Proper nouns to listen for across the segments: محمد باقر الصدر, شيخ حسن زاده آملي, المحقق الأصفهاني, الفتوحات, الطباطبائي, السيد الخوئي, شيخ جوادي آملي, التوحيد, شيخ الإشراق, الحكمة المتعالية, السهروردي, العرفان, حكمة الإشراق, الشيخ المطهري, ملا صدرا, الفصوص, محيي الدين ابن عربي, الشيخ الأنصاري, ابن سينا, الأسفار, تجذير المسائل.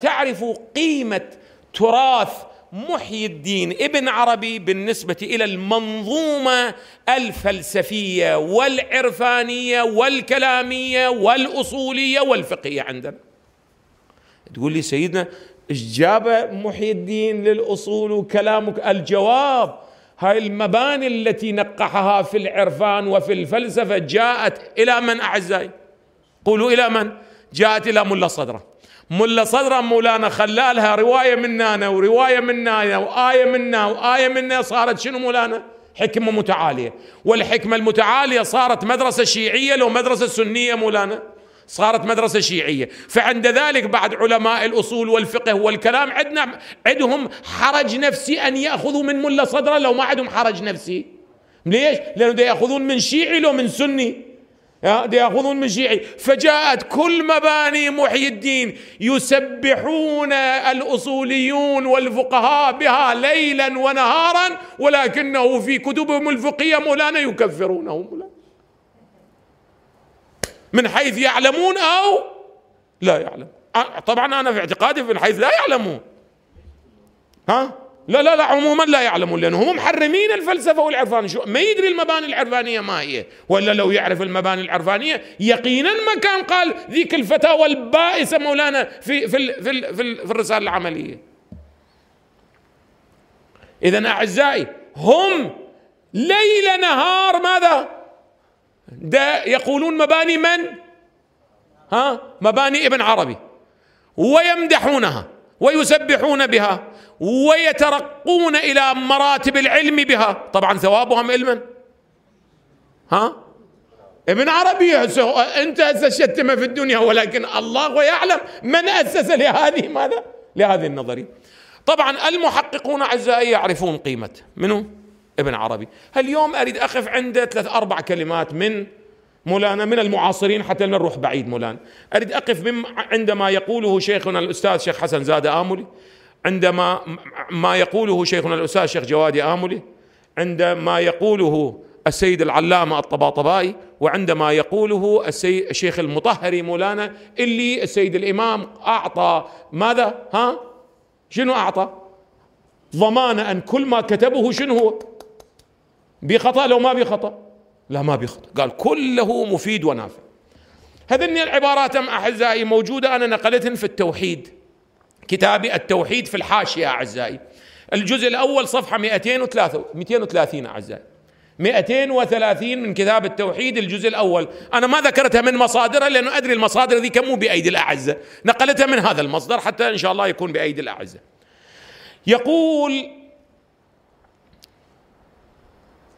تعرف قيمة تراث محيي الدين ابن عربي بالنسبة إلى المنظومة الفلسفية والعرفانية والكلامية والأصولية والفقهية عندنا. تقول لي سيدنا إيش جاب محيي الدين للأصول وكلامك؟ الجواب: هاي المباني التي نقحها في العرفان وفي الفلسفة جاءت إلى من أعزائي؟ قولوا إلى من؟ جاءت إلى ملا صدرا. ملا صدرا مولانا خلالها رواية مننا ورواية مننا وآية منا وآية منا، صارت شنو مولانا؟ حكمة متعالية. والحكمة المتعالية صارت مدرسة شيعية، لو مدرسة سنية مولانا صارت مدرسة شيعية. فعند ذلك بعد علماء الأصول والفقه والكلام عندهم حرج نفسي أن يأخذوا من ملا صدرا لو ما عندهم حرج نفسي. ليش؟ لأنه دا يأخذون من شيعي لو من سني، يأخذون من شيعي. فجاءت كل مباني محيي الدين يسبحون الأصوليون والفقهاء بها ليلا ونهارا، ولكنه في كتبهم الفقهية مولانا يكفرونهم مولانا من حيث يعلمون أو لا يعلمون. طبعا أنا في اعتقادي من حيث لا يعلمون، لا لا لا، عموما لا يعلمون، لأنهم محرمين الفلسفة والعرفان. شو ما يدري المباني العرفانية ما هي، ولا لو يعرف المباني العرفانية يقينا ما كان قال ذيك الفتاوى البائسة مولانا في في في في الرسالة العملية. إذن أعزائي هم ليل نهار ماذا؟ ده يقولون مباني من؟ مباني ابن عربي، ويمدحونها ويسبحون بها ويترقون إلى مراتب العلم بها. طبعا ثوابهم علما ابن عربي أنت أسستما في الدنيا، ولكن الله يعلم من أسس لهذه ماذا؟ لهذه النظرية. طبعا المحققون أعزائي يعرفون قيمة منو؟ ابن عربي. اليوم أريد أقف عند ثلاث أربع كلمات من مولانا من المعاصرين حتى لا نروح بعيد مولانا. أريد أقف عندما يقوله شيخنا الأستاذ شيخ حسن زاده آملي، عندما ما يقوله شيخنا الأستاذ شيخ جوادي آملي، عندما يقوله السيد العلامة الطباطبائي، وعندما يقوله الشيخ المطهري مولانا، اللي السيد الإمام أعطى ماذا؟ شنو أعطى؟ ضمان أن كل ما كتبه شنو هو؟ بخطأ لو ما بخطأ؟ لا ما بيخطأ، قال كله مفيد ونافع. هذني العبارات أعزائي موجودة، أنا نقلتهن في التوحيد، كتابي التوحيد في الحاشية أعزائي، الجزء الأول صفحة 230 أعزائي، 230 من كتاب التوحيد الجزء الأول. أنا ما ذكرتها من مصادرها لأنه أدري المصادر ذي مو بأيدي الأعزة، نقلتها من هذا المصدر حتى إن شاء الله يكون بأيدي الأعزة. يقول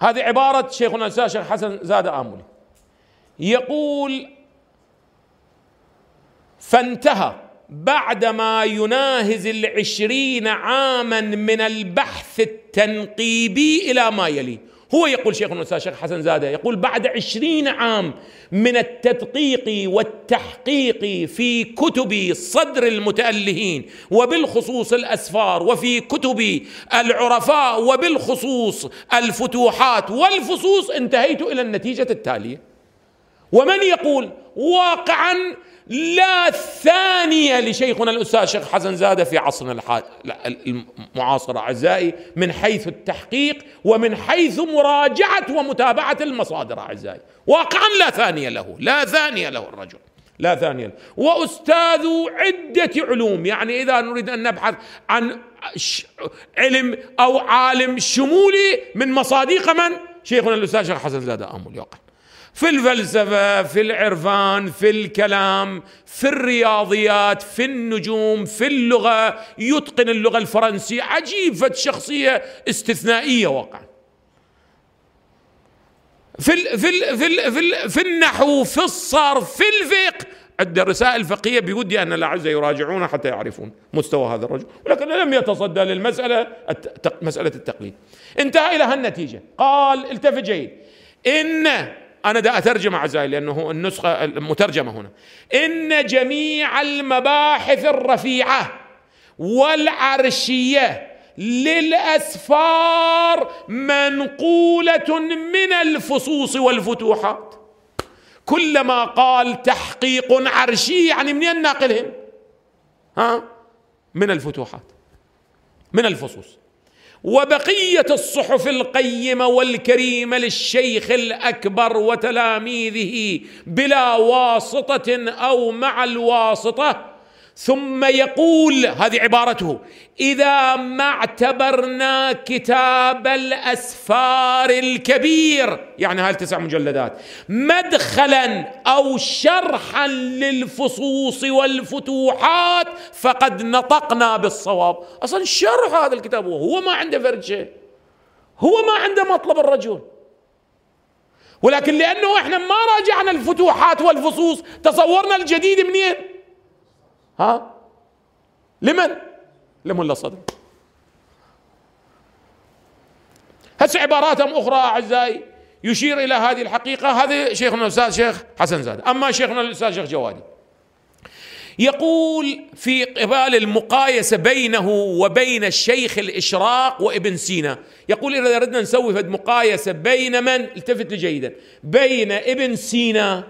هذه عبارة شيخنا الأستاذ شيخ حسن زاده آملي، يقول: فانتهى بعدما يناهز 20 عاما من البحث التنقيبي إلى ما يلي. هو يقول شيخنا الأستاذ شيخ حسن زاده، يقول بعد 20 عام من التدقيق والتحقيق في كتب صدر المتألهين وبالخصوص الأسفار، وفي كتب العرفاء وبالخصوص الفتوحات والفصوص، انتهيت إلى النتيجة التالية. ومن يقول واقعا لا ثانية لشيخنا الأستاذ شيخ حسن زاده في عصرنا المعاصر أعزائي من حيث التحقيق ومن حيث مراجعة ومتابعة المصادر أعزائي، واقعا لا ثانية له، لا ثانية له الرجل، لا ثانية له. وأستاذ عدة علوم، يعني إذا نريد أن نبحث عن علم أو عالم شمولي من مصادق من؟ شيخنا الأستاذ شيخ حسن زاده آملي، واقعا في الفلسفة، في العرفان، في الكلام، في الرياضيات، في النجوم، في اللغة، يتقن اللغة الفرنسية، عجيبة شخصية استثنائية واقعا، في النحو، في الصرف، في الفقه، عند رسائل فقهية بودي أن الأعزة يراجعونها حتى يعرفون مستوى هذا الرجل، ولكن لم يتصدى للمسألة مسألة التقليد. انتهى إلى هالنتيجة. قال التفت جيد، إن أنا دا أترجم أعزائي لأنه النسخة المترجمة هنا، إن جميع المباحث الرفيعة والعرشية للأسفار منقولة من الفصوص والفتوحات. كلما قال تحقيق عرشي يعني منين ناقلهم؟ من الفتوحات من الفصوص، وبقية الصحف القيمة والكريمة للشيخ الأكبر وتلاميذه بلا واسطة أو مع الواسطة. ثم يقول، هذه عبارته: إذا ما اعتبرنا كتاب الأسفار الكبير، يعني هاي التسع مجلدات، مدخلا أو شرحا للفصوص والفتوحات فقد نطقنا بالصواب. أصلا شرح هذا الكتاب هو ما عنده فرجة، هو ما عنده مطلب الرجل، ولكن لأنه إحنا ما راجعنا الفتوحات والفصوص تصورنا الجديد منين؟ ها؟ لمن؟ لملا صدرا. هسه عبارات اخرى اعزائي يشير الى هذه الحقيقه، هذا شيخنا الاستاذ شيخ حسن زاده. اما شيخنا الاستاذ شيخ جوادي يقول في قبال المقايسه بينه وبين الشيخ الاشراق وابن سينا، يقول اذا اردنا نسوي فد مقايسه بين من؟ التفت لي جيدا، بين ابن سينا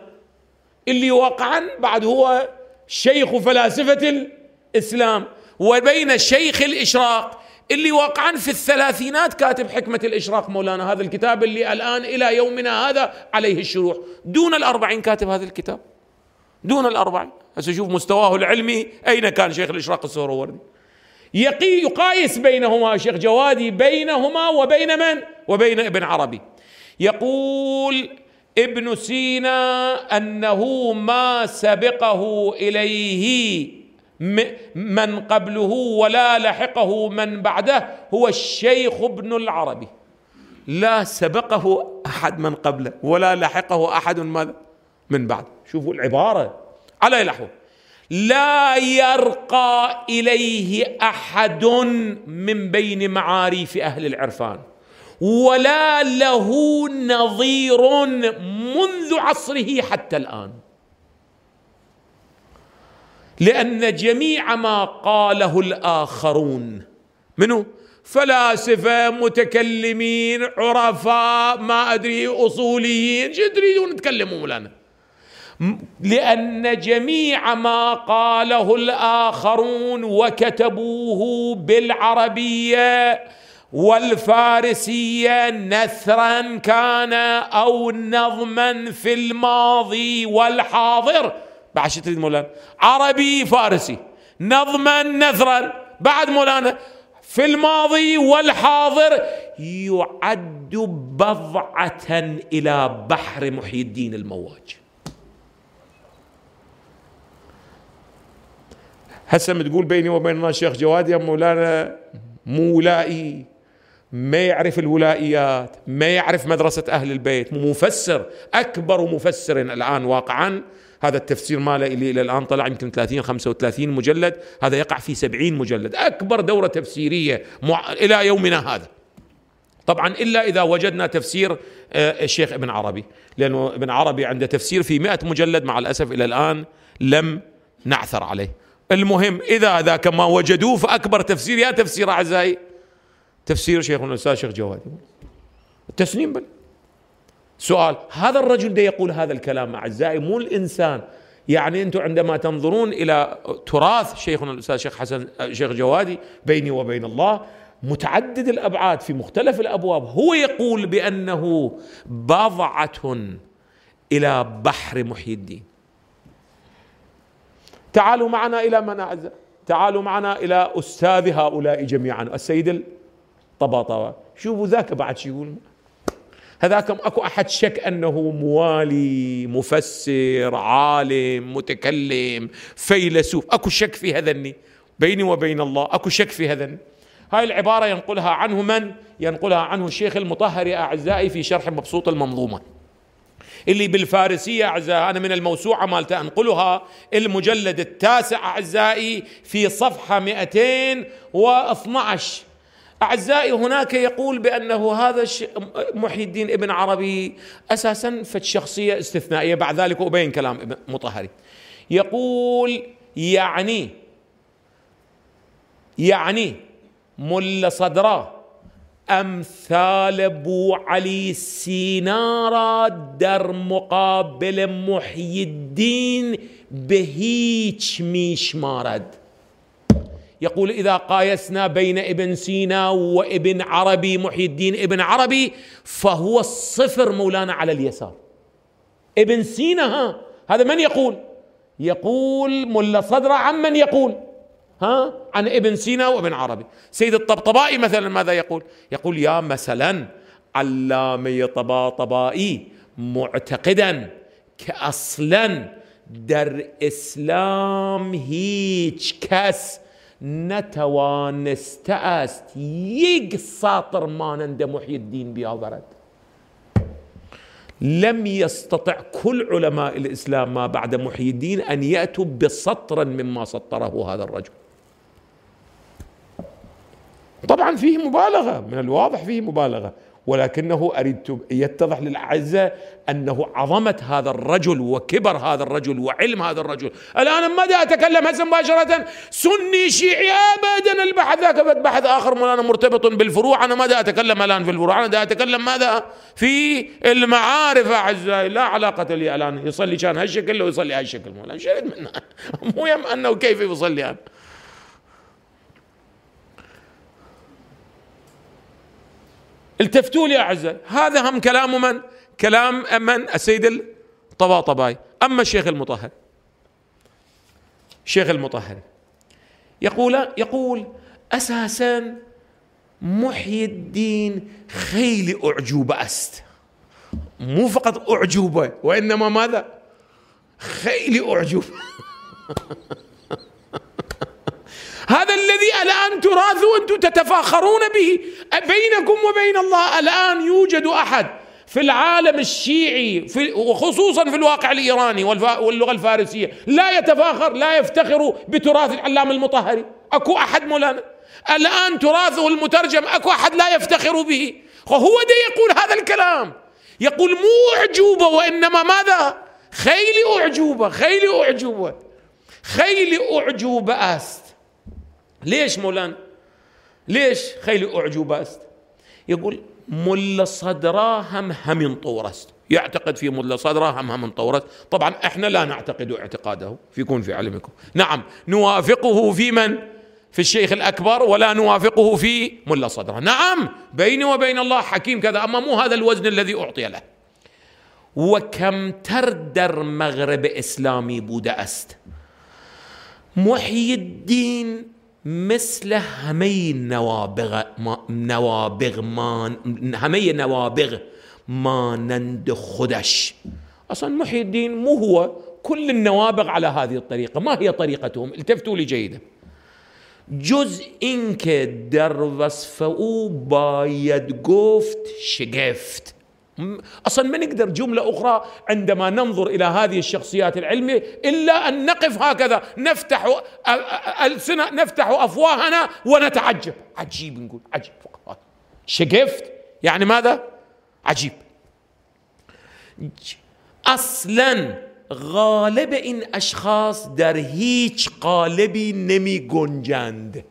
اللي واقعا بعد هو شيخ فلاسفة الإسلام، وبين شيخ الإشراق اللي واقعا في الثلاثينات كاتب حكمة الإشراق مولانا، هذا الكتاب اللي الآن إلى يومنا هذا عليه الشروح، دون الأربعين كاتب هذا الكتاب، دون الأربعين. هسه شوف مستواه العلمي أين كان شيخ الإشراق السهروردي. يقايس بينهما شيخ جوادي، بينهما وبين من؟ وبين ابن عربي. يقول ابن سينا أنه ما سبقه إليه من قبله ولا لحقه من بعده هو الشيخ ابن العربي، لا سبقه أحد من قبله ولا لحقه أحد من بعده. شوفوا العبارة على لحوه: لا يرقى إليه أحد من بين معاريف أهل العرفان ولا له نظير منذ عصره حتى الآن، لأن جميع ما قاله الآخرون منو؟ فلاسفة، متكلمين، عرفاء، ما أدري، أصوليين، شو تريدون تكلموا لنا؟ لأن جميع ما قاله الآخرون وكتبوه بالعربية والفارسية نثرا كان أو نظما في الماضي والحاضر، بعد شو تريد مولانا؟ عربي فارسي نظما نثرا، بعد مولانا في الماضي والحاضر، يعد بضعة إلى بحر محيي الدين المواج. هسه بتقول بيني وبين الشيخ جوادي يا مولانا مو ولائي، ما يعرف الولائيات، ما يعرف مدرسة أهل البيت، مفسر، أكبر مفسر الآن واقعا، هذا التفسير ماله اللي إلى الآن طلع يمكن 30-35 مجلد، هذا يقع في 70 مجلد، أكبر دورة تفسيرية إلى يومنا هذا، طبعا إلا إذا وجدنا تفسير الشيخ ابن عربي، لأنه ابن عربي عنده تفسير في 100 مجلد، مع الأسف إلى الآن لم نعثر عليه. المهم إذا ذاك ما وجدوه فأكبر تفسير يا تفسير أعزائي تفسير شيخنا الأستاذ شيخ جوادي، التسليم بل. سؤال، هذا الرجل ده يقول هذا الكلام أعزائي، مو الإنسان. يعني أنتم عندما تنظرون إلى تراث شيخنا الأستاذ شيخ حسن شيخ جوادي، بيني وبين الله متعدد الأبعاد في مختلف الأبواب، هو يقول بأنه بضعة إلى بحر محيي الدين. تعالوا معنا إلى من أعزائي، تعالوا معنا إلى أستاذ هؤلاء جميعا السيد الطباطبائي، شوفوا ذاك بعد شو يقول. هذاك أكو أحد شك أنه موالي، مفسر، عالم، متكلم، فيلسوف، أكو شك في هذني، بيني وبين الله أكو شك في هذني. هاي العبارة ينقلها عنه من؟ ينقلها عنه الشيخ المطهري أعزائي في شرح مبسوط المنظومة اللي بالفارسية أعزائي، أنا من الموسوعة مالته أنقلها، المجلد التاسع أعزائي في صفحة 212 أعزائي. هناك يقول بأنه هذا محيي الدين ابن عربي أساساً شخصية استثنائية، بعد ذلك أبين كلام ابن مطهري. يقول يعني ملا صدرا أمثال بو علي سينارا در مقابل محيي الدين بهيج ميش مارد. يقول إذا قايسنا بين ابن سينا وابن عربي محيي الدين ابن عربي فهو الصفر مولانا على اليسار. ابن سينا ها هذا من يقول؟ يقول ملا صدرا عن من يقول؟ ها عن ابن سينا وابن عربي. سيد الطبطبائي مثلا ماذا يقول؟ يقول يا مثلا علامي طباطبائي معتقدا كأصلا در اسلام هيج كس نتوانسته است یک ساطر مانند محيي الدين بیاورد. لم يستطع كل علماء الإسلام ما بعد محيي الدين أن يأتوا بسطرا مما سطره هذا الرجل. طبعا فيه مبالغة، من الواضح فيه مبالغة، ولكنه أريد يتضح للأعزة أنه عظمة هذا الرجل وكبر هذا الرجل وعلم هذا الرجل. الآن ماذا أتكلم هسه مباشرة سني شيعي أبدا، البحث ذاك بحث آخر وأنا مرتبط بالفروع. أنا ماذا أتكلم الآن في الفروع، أنا دا أتكلم ماذا في المعارف أعزائي. لا علاقة لي الآن يصلي كان هالشكل لو يصلي هالشكل، ولا شيء منه مو يهم أنه كيف يصلي أنا. التفتوا لي أعزائي، هذا هم كلام من؟ كلام من؟ السيد الطباطبائي. أما الشيخ المطهري، الشيخ المطهري يقول أساسا محيي الدين خيلي أعجوبة است، مو فقط أعجوبة وإنما ماذا؟ خيلي أعجوبة هذا الذي الآن تراث وأنتم تتفاخرون به بينكم وبين الله. الآن يوجد أحد في العالم الشيعي وخصوصا في الواقع الإيراني واللغة الفارسية لا يتفاخر، لا يفتخر بتراث العلامة المطهري؟ أكو أحد مولانا؟ الآن تراثه المترجم أكو أحد لا يفتخر به؟ وهو ده يقول هذا الكلام، يقول مو أعجوبة وإنما ماذا؟ خيلي أعجوبة، خيلي أعجوبة، خيلي أعجوبة است. ليش مولانا؟ ليش خيلي أعجوبة است؟ يقول ملا صدرا هم انطور است، يعتقد في ملا صدرا هم انطور است. طبعا احنا لا نعتقد اعتقاده، فيكون في علمكم. نعم نوافقه في من؟ في الشيخ الأكبر، ولا نوافقه في ملا صدرا. نعم بيني وبين الله حكيم كذا، أما مو هذا الوزن الذي أعطي له. وكم تردر مغرب إسلامي بودا است. محيي الدين مثل همي النوابغ مانند خدش. أصلا محيي الدين مو هو، كل النوابغ على هذه الطريقة. ما هي طريقتهم؟ التفتوا لي جيدا. جزء إنك در وصفه بايد قفت شقفت. أصلا ما نقدر جملة أخرى عندما ننظر إلى هذه الشخصيات العلمية إلا أن نقف هكذا، نفتح ألسنة، نفتح أفواهنا ونتعجب. عجيب، نقول عجيب فقط. شقفت يعني ماذا؟ عجيب. أصلا غالب إن أشخاص در هيج قالبي نمي جنجاند.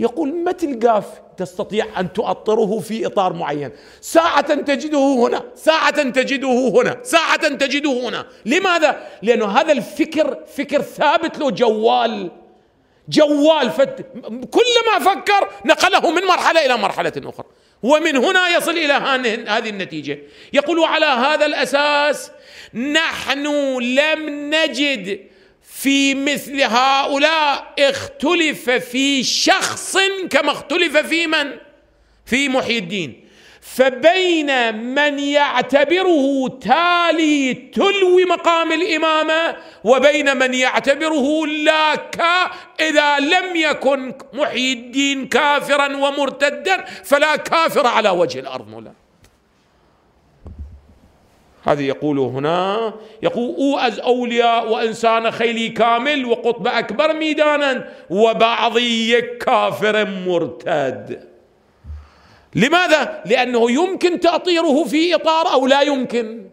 يقول ما تلقاف تستطيع أن تؤطره في إطار معين، ساعة تجده هنا، ساعة تجده هنا، ساعة تجده هنا. لماذا؟ لأنه هذا الفكر فكر ثابت له، جوال كلما فكر نقله من مرحلة إلى مرحلة أخرى، ومن هنا يصل إلى هذه النتيجة. يقول على هذا الأساس نحن لم نجد في مثل هؤلاء، اختلف في شخص كما اختلف في من؟ في محيي الدين. فبين من يعتبره تالي تلو مقام الإمامة وبين من يعتبره لا، إذا لم يكن محيي الدين كافرا ومرتدا فلا كافر على وجه الأرض مولانا. هذا يقول هنا، يقول أوز أولياء وإنسان خيلي كامل وقطب أكبر ميدانا وبعضي كافر مرتد. لماذا؟ لأنه يمكن تأطيره في إطار أو لا يمكن،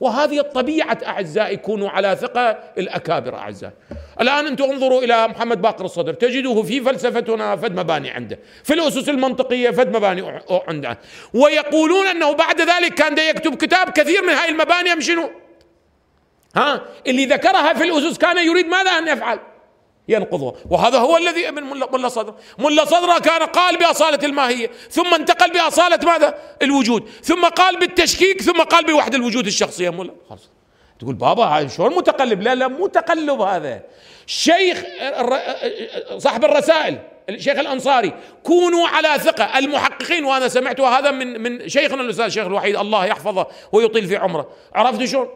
وهذه الطبيعة أعزائي. كونوا على ثقة الأكابر أعزائي. الآن أنتم انظروا إلى محمد باقر الصدر، تجدوه في فلسفتنا فد مباني عنده، في الأسس المنطقية فد مباني عنده، ويقولون أنه بعد ذلك كان يكتب كتاب كثير من هاي المباني هم شنو؟ ها اللي ذكرها في الأسس كان يريد ماذا أن يفعل؟ ينقضها، وهذا هو الذي من ملا صدرا. ملا صدرا كان قال بأصالة الماهية، ثم انتقل بأصالة ماذا؟ الوجود، ثم قال بالتشكيك، ثم قال بوحدة الوجود الشخصية. ملا خلص. تقول بابا شلون متقلب؟ لا لا، مو تقلب هذا. شيخ صاحب الرسائل الشيخ الأنصاري، كونوا على ثقة المحققين، وأنا سمعت هذا من شيخنا الأستاذ الشيخ الوحيد الله يحفظه ويطيل في عمره. عرفت شلون؟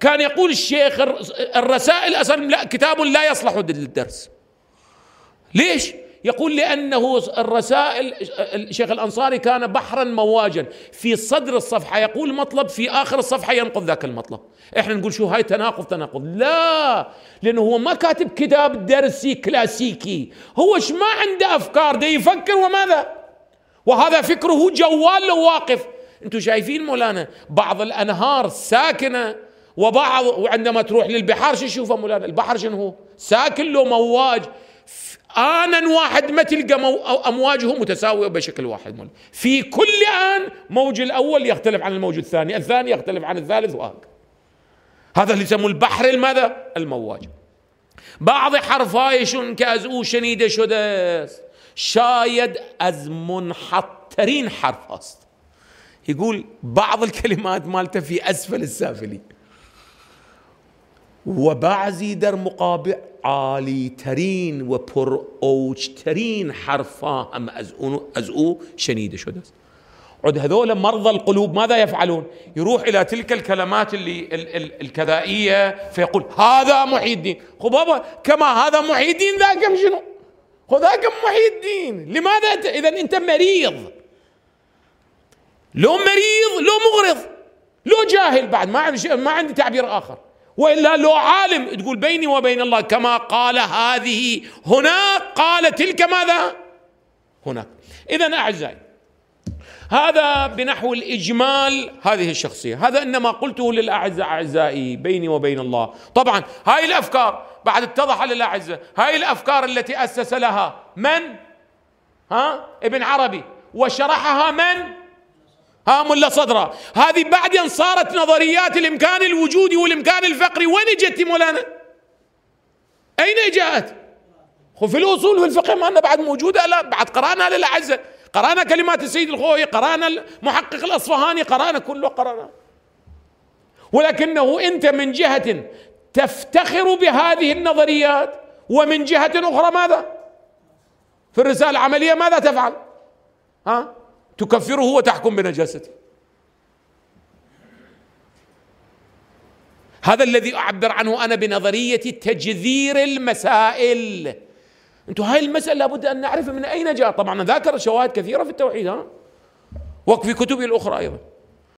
كان يقول الشيخ الرسائل أصلا كتاب لا يصلح للدرس. ليش؟ يقول لأنه الرسائل الشيخ الأنصاري كان بحرا مواجا، في صدر الصفحة يقول مطلب، في آخر الصفحة ينقض ذاك المطلب. احنا نقول شو هاي تناقض؟ لا، لأنه هو ما كاتب كتاب درسي كلاسيكي، هو ما عنده أفكار، ده يفكر وماذا؟ وهذا فكره جوال له واقف. انتم شايفين مولانا بعض الأنهار ساكنة، وعندما تروح للبحار شو تشوفه مولانا؟ البحر شنو هو؟ ساكن له مواج، آنا واحد ما تلقى أمواجه متساوية بشكل واحد، في كل آن موج الأول يختلف عن الموج الثاني، الثاني يختلف عن الثالث، وهكذا. هذا اللي يسموه البحر الماذا؟ المواج. بعض حرفايشون كأزو شنيدة شدس، شايد از منحطرين حرف أصل. يقول بعض الكلمات مالته في أسفل السافلي، وبعضی در مقابل عالیترین و پرعوجترین حرفا هم از او شنیده شده است. عد هذول مرضى القلوب ماذا يفعلون؟ يروح إلى تلك الكلمات اللي الكذائية فيقول هذا محيي الدين. خب بابا كما هذا محيي الدين ذاك شنو؟ ذاك محيي الدين. لماذا إذا أنت مريض؟ لو مريض لو مغرض لو جاهل، بعد ما عندي تعبير آخر. وإلا لو عالم تقول بيني وبين الله كما قال هذه هناك، قال تلك ماذا؟ هناك. إذن أعزائي، هذا بنحو الإجمال هذه الشخصية، هذا إنما قلته للأعزاء أعزائي بيني وبين الله. طبعا هاي الأفكار بعد اتضح للأعزاء، هاي الأفكار التي أسس لها من؟ ابن عربي، وشرحها من؟ ملا صدرا. هذه بعدين صارت نظريات الامكان الوجودي والامكان الفقري. وين اجت مولانا؟ اين اجت؟ في الاصول في الفقه مالنا بعد موجوده؟ لا، بعد قرانا للاعزه، قرانا كلمات السيد الخوئي، قرانا المحقق الاصفهاني، قرانا كله قرانا. ولكنه انت من جهه تفتخر بهذه النظريات، ومن جهه اخرى ماذا؟ في الرساله العمليه ماذا تفعل؟ تكفره وتحكم بنجاسته. هذا الذي أعبر عنه أنا بنظرية تجذير المسائل. أنتم هاي المسألة لابد أن نعرف من أين جاء. طبعا ذاكر شواهد كثيرة في التوحيد وفي كتبه الأخرى أيضا.